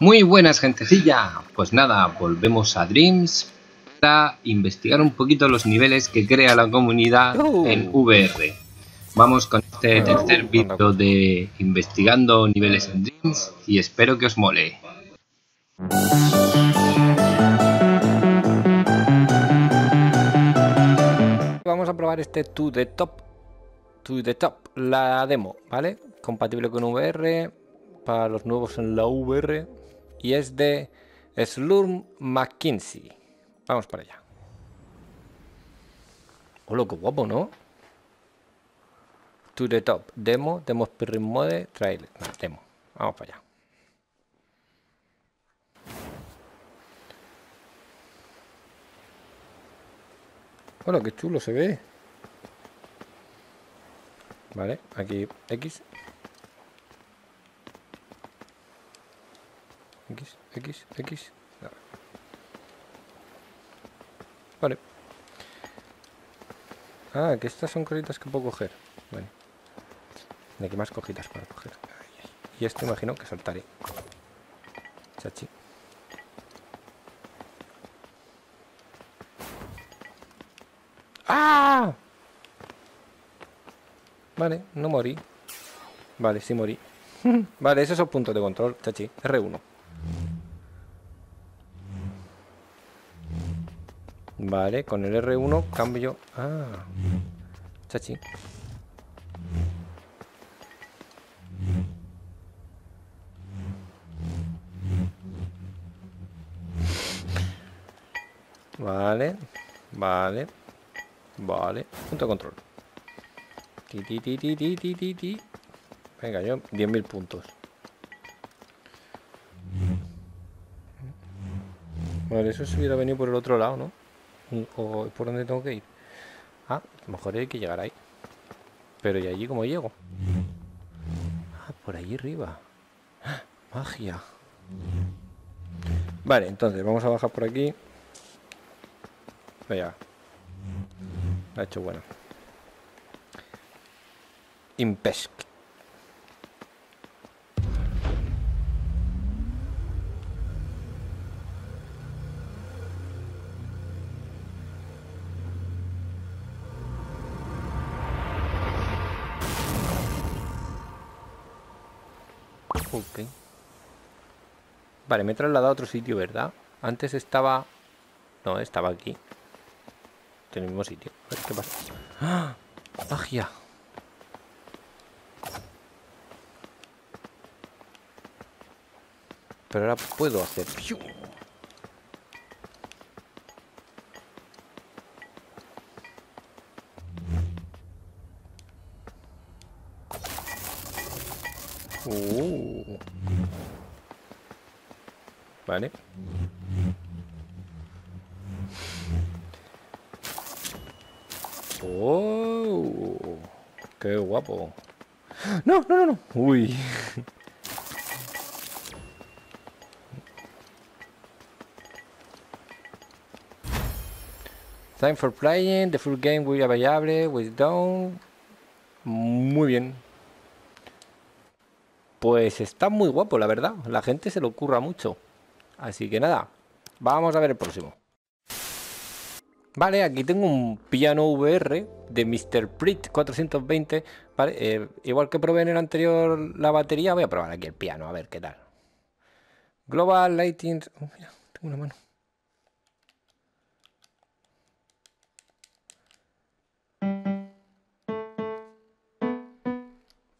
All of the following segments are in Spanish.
Muy buenas, gentecilla. Pues nada, volvemos a Dreams para investigar un poquito los niveles que crea la comunidad en VR. Vamos con este tercer vídeo de investigando niveles en Dreams y espero que os mole. Vamos a probar este To the Top, la demo, ¿vale? Compatible con VR, para los nuevos en la VR, y es de Slurm McKinsey. Vamos para allá. Hola, qué guapo, ¿no? To the Top, demo Spirit Mode, trailer, no, demo. Vamos para allá. Hola, qué chulo se ve. Vale, aquí X. Vale. Ah, que estas son cositas que puedo coger. Vale. De aquí más cojitas para coger. Y esto imagino que saltaré. Chachi. ¡Ah! Vale, no morí. Vale, sí morí. Vale, esos son puntos de control, chachi. R1. Vale, con el R1 cambio. Ah, chachi. Vale. Punto de control. Venga, yo 10.000 puntos. Vale, eso se hubiera venido por el otro lado, ¿no? ¿O por dónde tengo que ir? Ah, a lo mejor hay que llegar ahí. Pero ¿y allí cómo llego? Ah, por allí arriba. ¡Ah! Magia. Vale, entonces vamos a bajar por aquí. Vaya. La he hecho buena. Impesc. Ok. Vale, me he trasladado a otro sitio, ¿verdad? Antes estaba... No, estaba aquí. En el mismo sitio. A ver qué pasa. ¡Ah! ¡Magia! Pero ahora puedo hacer... ¡Piu! Vale. ¡Oh! ¡Qué guapo! ¡No! ¡Uy! Time for playing. The full game will be available with down. Muy bien. Pues está muy guapo, la verdad. La gente se lo curra mucho. Así que nada, vamos a ver el próximo. Vale, aquí tengo un piano VR de Mr. Prit 420. Vale, igual que probé en el anterior la batería, voy a probar aquí el piano, a ver qué tal. Global Lighting... Oh, mira, tengo una mano.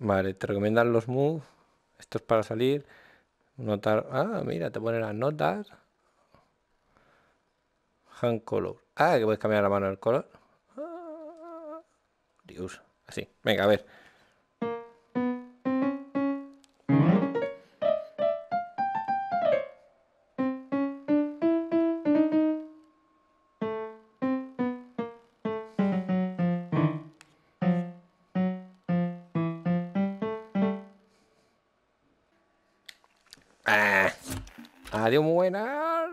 Vale, te recomiendan los moves. Esto es para salir. Notar. Ah, mira, te pone las notas. Hand color. Ah, que puedes cambiar la mano del color. Ah, Dios. Así. Venga, a ver. Ah, adiós, muy buena.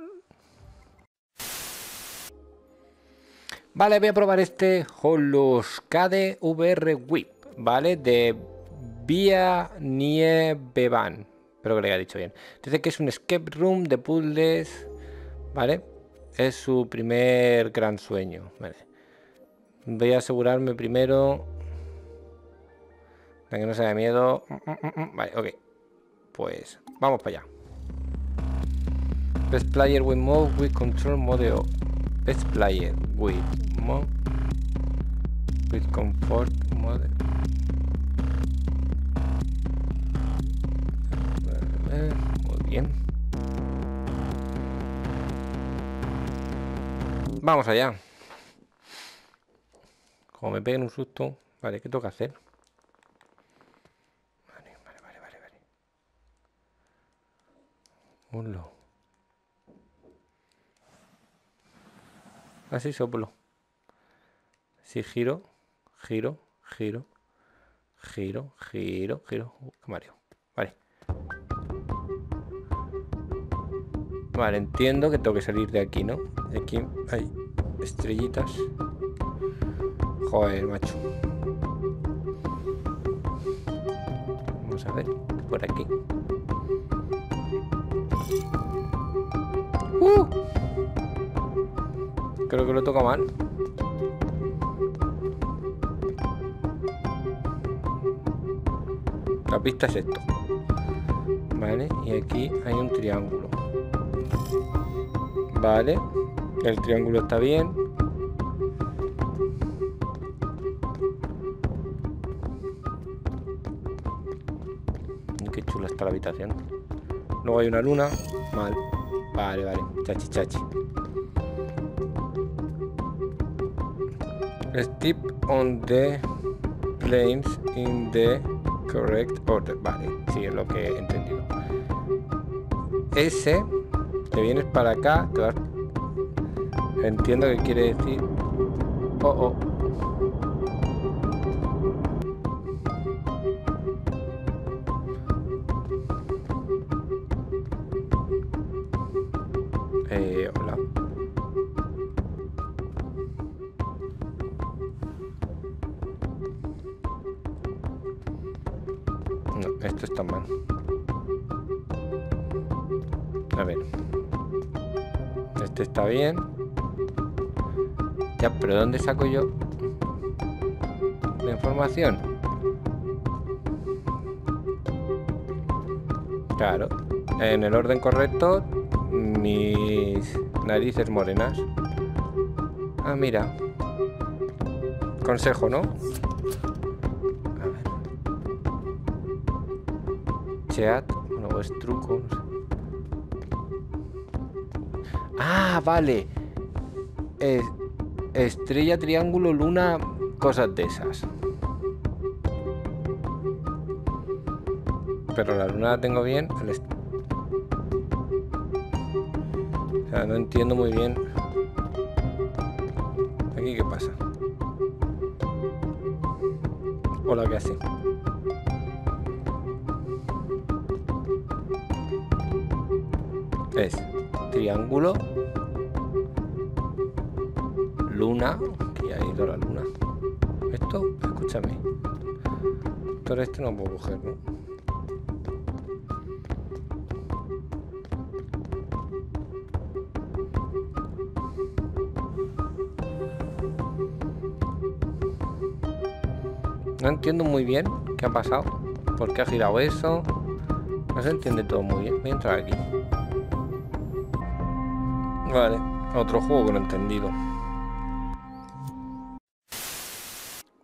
Vale, voy a probar este Holoskade VR Whip, ¿vale? De Vía Nieveban. Espero que lo haya dicho bien. Dice que es un escape room de puzzles, ¿vale? Es su primer gran sueño, ¿vale? Voy a asegurarme primero de que no se dé miedo. Vale, ok. Pues vamos para allá. Best player with mode with control mode. Best player with mode with comfort mode. Muy bien. Vamos allá. Como me peguen un susto. Vale, ¿qué tengo que hacer? Vale. Hola. Así soplo. Si giro, giro. Mario. Vale. Vale, entiendo que tengo que salir de aquí, ¿no? De aquí hay estrellitas. Joder, macho. Vamos a ver, por aquí. Creo que lo toca mal. La pista es esto. Vale, y aquí hay un triángulo. Vale, el triángulo está bien. Qué chula está la habitación. Luego hay una luna. Mal. Vale. Chachi. Step on the planes in the correct order. Vale, sí, es lo que he entendido. S, te vienes para acá, claro. Entiendo que quiere decir. Hola. No, esto está mal. A ver. Este está bien. Ya, pero ¿dónde saco yo la información? Claro. En el orden correcto, mis narices morenas. Ah, mira. Consejo, ¿no? A ver. Cheat. No, es truco. No sé. Ah, vale. Estrella, triángulo, luna, cosas de esas. Pero la luna la tengo bien. O sea, no entiendo muy bien. ¿Aquí qué pasa? Hola, ¿qué hace? Es triángulo, luna, que ha ido la luna. Esto, escúchame. Todo esto no puedo coger, ¿no? No entiendo muy bien qué ha pasado. ¿Por qué ha girado eso? No se entiende todo muy bien. Voy a entrar aquí. Vale, otro juego que no he entendido.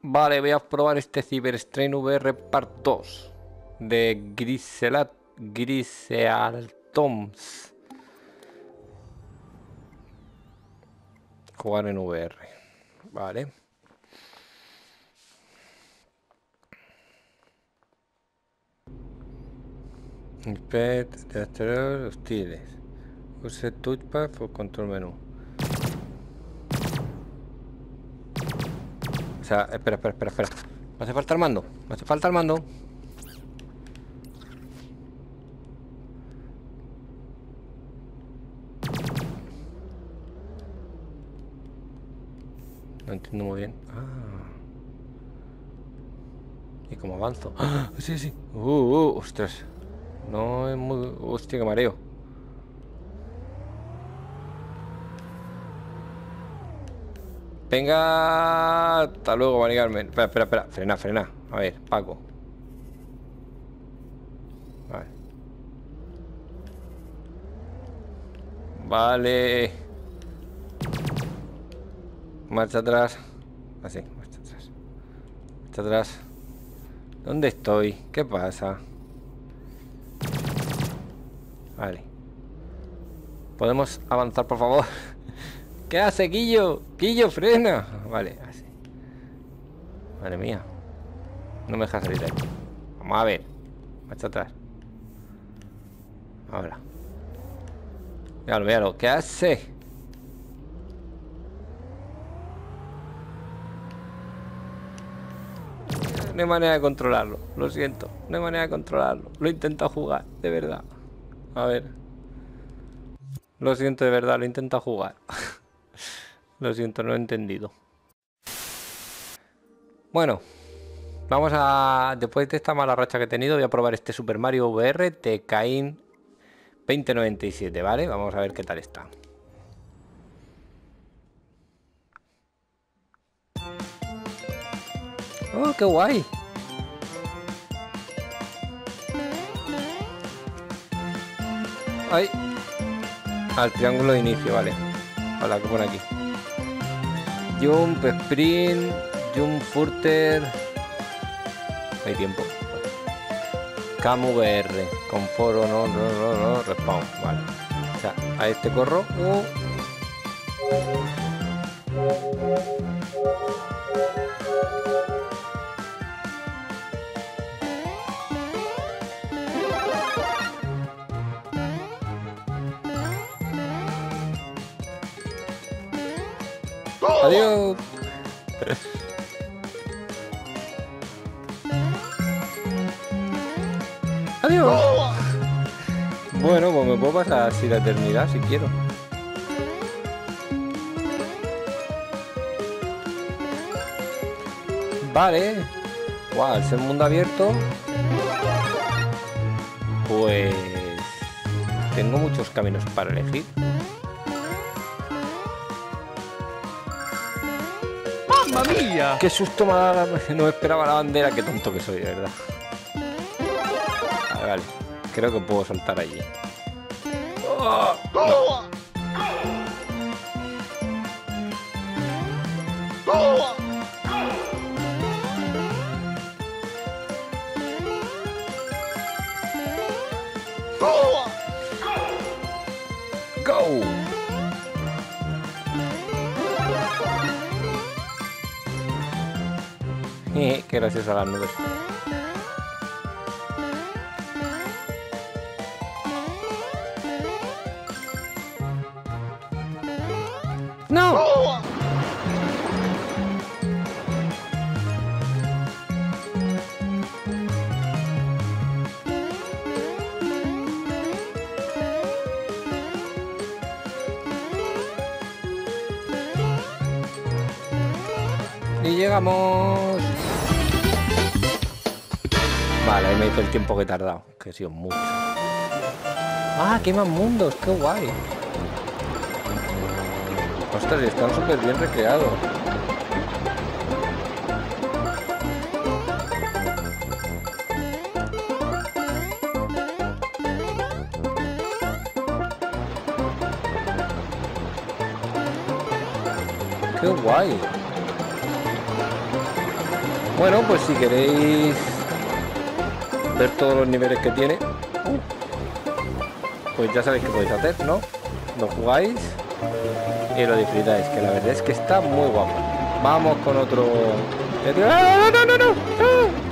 Vale, voy a probar este Ciberstrain VR Part 2 de Griselat Griselatoms. Jugar en VR. Vale. Inspect de exteriores hostiles. Use touchpad por control menú. O sea, espera. Me hace falta el mando. No entiendo muy bien. Ah. ¿Y cómo avanzo? ¡Ah! Sí. Ostras. No es muy... Hostia, que mareo. Venga, hasta luego, Mari Carmen. Espera, espera, espera. Frena, frena. A ver, Paco. Vale. Vale. Marcha atrás. Así, marcha atrás. Marcha atrás. ¿Dónde estoy? ¿Qué pasa? Vale. ¿Podemos avanzar, por favor? ¿Qué hace, Guillo? Guillo, frena. Vale, así. Madre mía. No me deja salir de aquí. Vamos a ver. Marcha atrás. Ahora. Míralo, míralo. ¿Qué hace? No hay manera de controlarlo. Lo siento. No hay manera de controlarlo. Lo he intentado jugar, de verdad. A ver. Lo siento, de verdad. Lo he intentado jugar. Lo siento, no he entendido. Bueno, vamos a... Después de esta mala racha que he tenido, voy a probar este Super Mario VR TKin 2097, ¿vale? Vamos a ver qué tal está. ¡Oh, qué guay! ¡Ay! Al triángulo de inicio, vale. Hola, ¿qué pone aquí? Jump, sprint, jump, furter. No hay tiempo. Cam VR. Con foro, no, respawn. Vale. O sea, a este corro. Adiós. Adiós. Bueno, pues me puedo pasar así la eternidad si quiero. Vale. Guau, wow, es el mundo abierto. Pues... tengo muchos caminos para elegir. Mía. ¡Qué susto me ha dado! No esperaba la bandera, qué tonto que soy, de verdad. Vale, vale. Creo que puedo saltar allí. ¡Oh! ¡Oh! No. ¡Oh! Que gracias a las nubes. ¡No! ¡Oh! Y llegamos. Vale, ahí me hizo el tiempo que he tardado, que ha sido mucho. ¡Ah, qué más mundos! ¡Qué guay! Ostras, están súper bien recreados. ¡Qué guay! Bueno, pues si queréis... ver todos los niveles que tiene, pues ya sabéis que podéis hacer, ¿no? Lo jugáis y lo disfrutáis, que la verdad es que está muy guapo. Vamos con otro... ¡Ah, no!